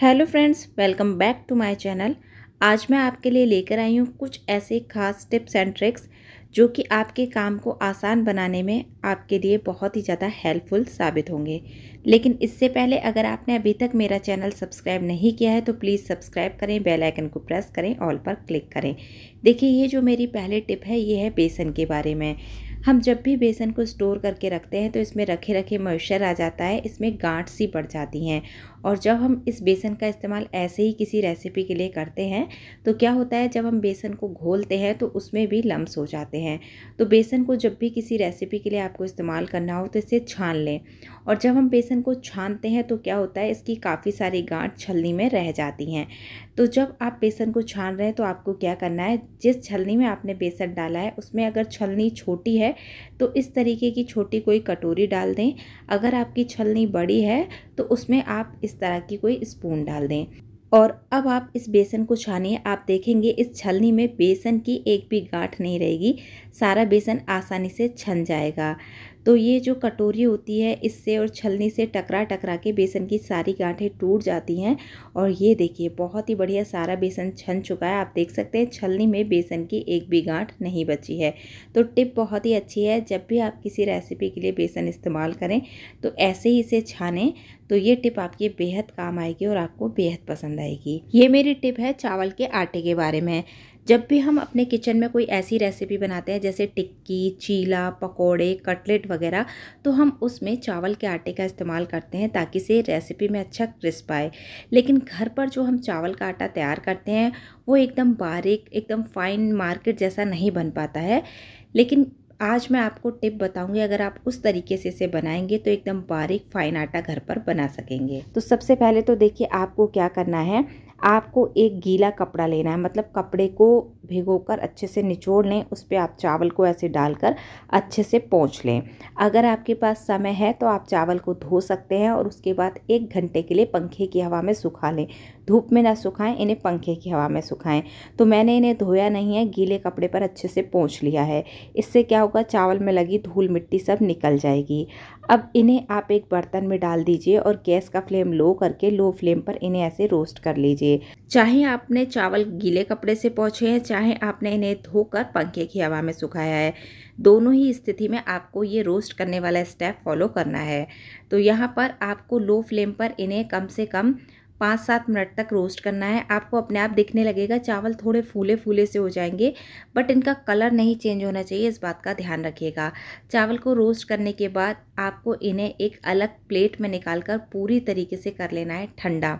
Hello friends, welcome back to my channel. आज मैं आपके लिए लेकर आई हूँ कुछ ऐसे खास टिप्स एंड ट्रिक्स जो कि आपके काम को आसान बनाने में आपके लिए बहुत ही ज़्यादा हेल्पफुल साबित होंगे। लेकिन इससे पहले अगर आपने अभी तक मेरा चैनल सब्सक्राइब नहीं किया है तो प्लीज़ सब्सक्राइब करें, बेल आइकन को प्रेस करें, ऑल पर क्लिक करें। देखिए, ये जो मेरी पहली टिप है ये है बेसन के बारे में। हम जब भी बेसन को स्टोर करके रखते हैं तो इसमें रखे रखे मॉइस्चर आ जाता है, इसमें गांठ सी पड़ जाती हैं। और जब हम इस बेसन का इस्तेमाल ऐसे ही किसी रेसिपी के लिए करते हैं तो क्या होता है, जब हम बेसन को घोलते हैं तो उसमें भी लम्स हो जाते हैं। तो बेसन को जब भी किसी रेसिपी के लिए आपको इस्तेमाल करना हो तो इसे छान लें। और जब हम बेसन को छानते हैं तो क्या होता है, इसकी काफ़ी सारी गांठ छलनी में रह जाती हैं। तो जब आप बेसन को छान रहे हैं तो आपको क्या करना है, जिस छलनी में आपने बेसन डाला है उसमें अगर छलनी छोटी है तो इस तरीके की छोटी कोई कटोरी डाल दें। अगर आपकी छलनी बड़ी है तो उसमें आप इस तरह की कोई स्पून डाल दें। और अब आप इस बेसन को छानिए। आप देखेंगे इस छलनी में बेसन की एक भी गांठ नहीं रहेगी, सारा बेसन आसानी से छन जाएगा। तो ये जो कटोरी होती है इससे और छलनी से टकरा टकरा के बेसन की सारी गांठें टूट जाती हैं। और ये देखिए, बहुत ही बढ़िया सारा बेसन छन चुका है। आप देख सकते हैं छलनी में बेसन की एक भी गांठ नहीं बची है। तो टिप बहुत ही अच्छी है, जब भी आप किसी रेसिपी के लिए बेसन इस्तेमाल करें तो ऐसे ही इसे छानें। तो ये टिप आपके बेहद काम आएगी और आपको बेहद पसंद आएगी। ये मेरी टिप है चावल के आटे के बारे में। जब भी हम अपने किचन में कोई ऐसी रेसिपी बनाते हैं जैसे टिक्की, चीला, पकोड़े, कटलेट वगैरह, तो हम उसमें चावल के आटे का इस्तेमाल करते हैं ताकि से रेसिपी में अच्छा क्रिस्प आए। लेकिन घर पर जो हम चावल का आटा तैयार करते हैं वो एकदम बारीक, एकदम फाइन मार्केट जैसा नहीं बन पाता है। लेकिन आज मैं आपको टिप बताऊंगी, अगर आप उस तरीके से इसे बनाएंगे तो एकदम बारीक फाइन आटा घर पर बना सकेंगे। तो सबसे पहले तो देखिए आपको क्या करना है, आपको एक गीला कपड़ा लेना है, मतलब कपड़े को भिगोकर अच्छे से निचोड़ लें, उस पर आप चावल को ऐसे डालकर अच्छे से पोंछ लें। अगर आपके पास समय है तो आप चावल को धो सकते हैं और उसके बाद 1 घंटे के लिए पंखे की हवा में सुखा लें। धूप में ना सुखाएं, इन्हें पंखे की हवा में सुखाएं। तो मैंने इन्हें धोया नहीं है, गीले कपड़े पर अच्छे से पोंछ लिया है। इससे क्या होगा, चावल में लगी धूल मिट्टी सब निकल जाएगी। अब इन्हें आप एक बर्तन में डाल दीजिए और गैस का फ्लेम लो करके लो फ्लेम पर इन्हें ऐसे रोस्ट कर लीजिए। चाहे आपने चावल गीले कपड़े से पोंछे हैं, चाहे आपने इन्हें धोकर पंखे की हवा में सुखाया है, दोनों ही स्थिति में आपको ये रोस्ट करने वाला स्टेप फॉलो करना है। तो यहाँ पर आपको लो फ्लेम पर इन्हें कम से कम 5-7 मिनट तक रोस्ट करना है। आपको अपने आप दिखने लगेगा चावल थोड़े फूले फूले से हो जाएंगे, बट इनका कलर नहीं चेंज होना चाहिए, इस बात का ध्यान रखिएगा। चावल को रोस्ट करने के बाद आपको इन्हें एक अलग प्लेट में निकालकर पूरी तरीके से कर लेना है ठंडा।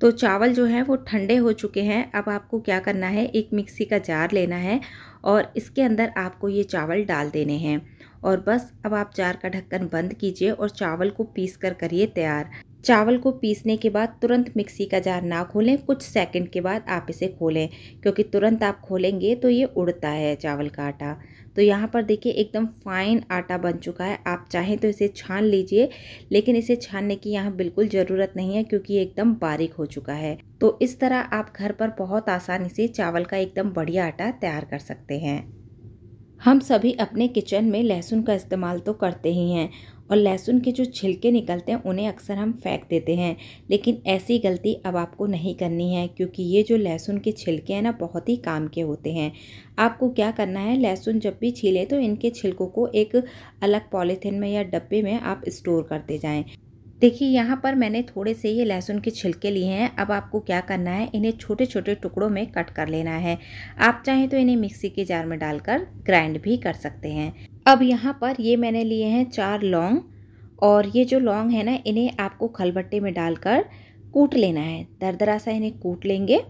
तो चावल जो है वो ठंडे हो चुके हैं। अब आपको क्या करना है, एक मिक्सी का जार लेना है और इसके अंदर आपको ये चावल डाल देने हैं और बस। अब आप जार का ढक्कन बंद कीजिए और चावल को पीस कर करिए तैयार। चावल को पीसने के बाद तुरंत मिक्सी का जार ना खोलें, कुछ सेकंड के बाद आप इसे खोलें, क्योंकि तुरंत आप खोलेंगे तो ये उड़ता है चावल का आटा। तो यहाँ पर देखिए एकदम फाइन आटा बन चुका है। आप चाहें तो इसे छान लीजिए, लेकिन इसे छानने की यहाँ बिल्कुल ज़रूरत नहीं है क्योंकि ये एकदम बारीक हो चुका है। तो इस तरह आप घर पर बहुत आसानी से चावल का एकदम बढ़िया आटा तैयार कर सकते हैं। हम सभी अपने किचन में लहसुन का इस्तेमाल तो करते ही हैं और लहसुन के जो छिलके निकलते हैं उन्हें अक्सर हम फेंक देते हैं, लेकिन ऐसी गलती अब आपको नहीं करनी है क्योंकि ये जो लहसुन के छिलके हैं ना, बहुत ही काम के होते हैं। आपको क्या करना है, लहसुन जब भी छीले तो इनके छिलकों को एक अलग पॉलीथिन में या डब्बे में आप स्टोर करते जाएं। देखिए यहाँ पर मैंने थोड़े से ये लहसुन के छिलके लिए हैं। अब आपको क्या करना है, इन्हें छोटे छोटे टुकड़ों में कट कर लेना है। आप चाहें तो इन्हें मिक्सी के जार में डालकर ग्राइंड भी कर सकते हैं। अब यहाँ पर ये मैंने लिए हैं 4 लौंग, और ये जो लौंग है ना, इन्हें आपको खलबट्टे में डालकर कूट लेना है। दरदरा सा इन्हें कूट लेंगे।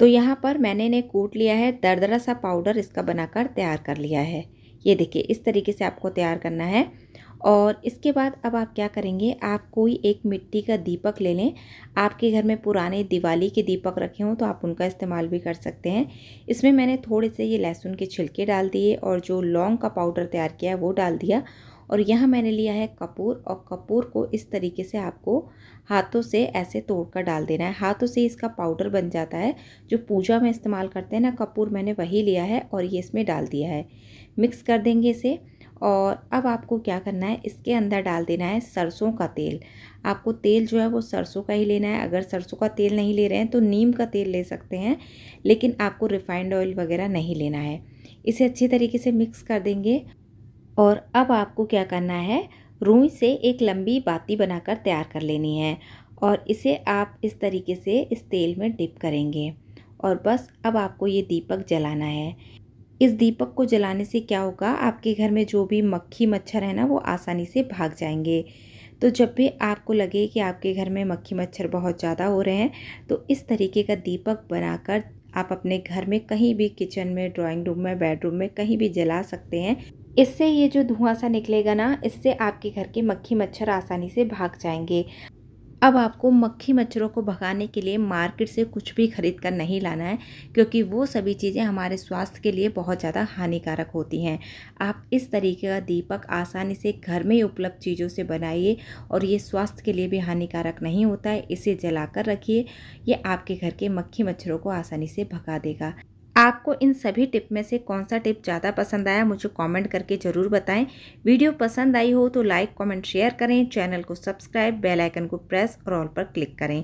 तो यहाँ पर मैंने इन्हें कूट लिया है, दरदरा सा पाउडर इसका बनाकर तैयार कर लिया है। ये देखिए इस तरीके से आपको तैयार करना है। और इसके बाद अब आप क्या करेंगे, आप कोई एक मिट्टी का दीपक ले लें। आपके घर में पुराने दिवाली के दीपक रखे हों तो आप उनका इस्तेमाल भी कर सकते हैं। इसमें मैंने थोड़े से ये लहसुन के छिलके डाल दिए और जो लौंग का पाउडर तैयार किया है वो डाल दिया। और यहाँ मैंने लिया है कपूर, और कपूर को इस तरीके से आपको हाथों से ऐसे तोड़कर डाल देना है। हाथों से इसका पाउडर बन जाता है, जो पूजा में इस्तेमाल करते हैं ना कपूर, मैंने वही लिया है और ये इसमें डाल दिया है। मिक्स कर देंगे इसे और अब आपको क्या करना है, इसके अंदर डाल देना है सरसों का तेल। आपको तेल जो है वो सरसों का ही लेना है। अगर सरसों का तेल नहीं ले रहे हैं तो नीम का तेल ले सकते हैं, लेकिन आपको रिफाइंड ऑयल वगैरह नहीं लेना है। इसे अच्छी तरीके से मिक्स कर देंगे और अब आपको क्या करना है, रुई से एक लंबी बाती बनाकर तैयार कर लेनी है और इसे आप इस तरीके से इस तेल में डिप करेंगे और बस अब आपको ये दीपक जलाना है। इस दीपक को जलाने से क्या होगा, आपके घर में जो भी मक्खी मच्छर है ना वो आसानी से भाग जाएंगे। तो जब भी आपको लगे कि आपके घर में मक्खी मच्छर बहुत ज़्यादा हो रहे हैं तो इस तरीके का दीपक बनाकर आप अपने घर में कहीं भी, किचन में, ड्राइंग रूम में, बेडरूम में कहीं भी जला सकते हैं। इससे ये जो धुआं सा निकलेगा ना, इससे आपके घर के मक्खी मच्छर आसानी से भाग जाएंगे। अब आपको मक्खी मच्छरों को भगाने के लिए मार्केट से कुछ भी खरीद कर नहीं लाना है, क्योंकि वो सभी चीज़ें हमारे स्वास्थ्य के लिए बहुत ज़्यादा हानिकारक होती हैं। आप इस तरीके का दीपक आसानी से घर में उपलब्ध चीज़ों से बनाइए और ये स्वास्थ्य के लिए भी हानिकारक नहीं होता है। इसे जलाकर रखिए, ये आपके घर के मक्खी मच्छरों को आसानी से भगा देगा। आपको इन सभी टिप में से कौन सा टिप ज़्यादा पसंद आया मुझे कमेंट करके ज़रूर बताएं। वीडियो पसंद आई हो तो लाइक, कमेंट, शेयर करें। चैनल को सब्सक्राइब, बेल आइकन को प्रेस और ऑल पर क्लिक करें।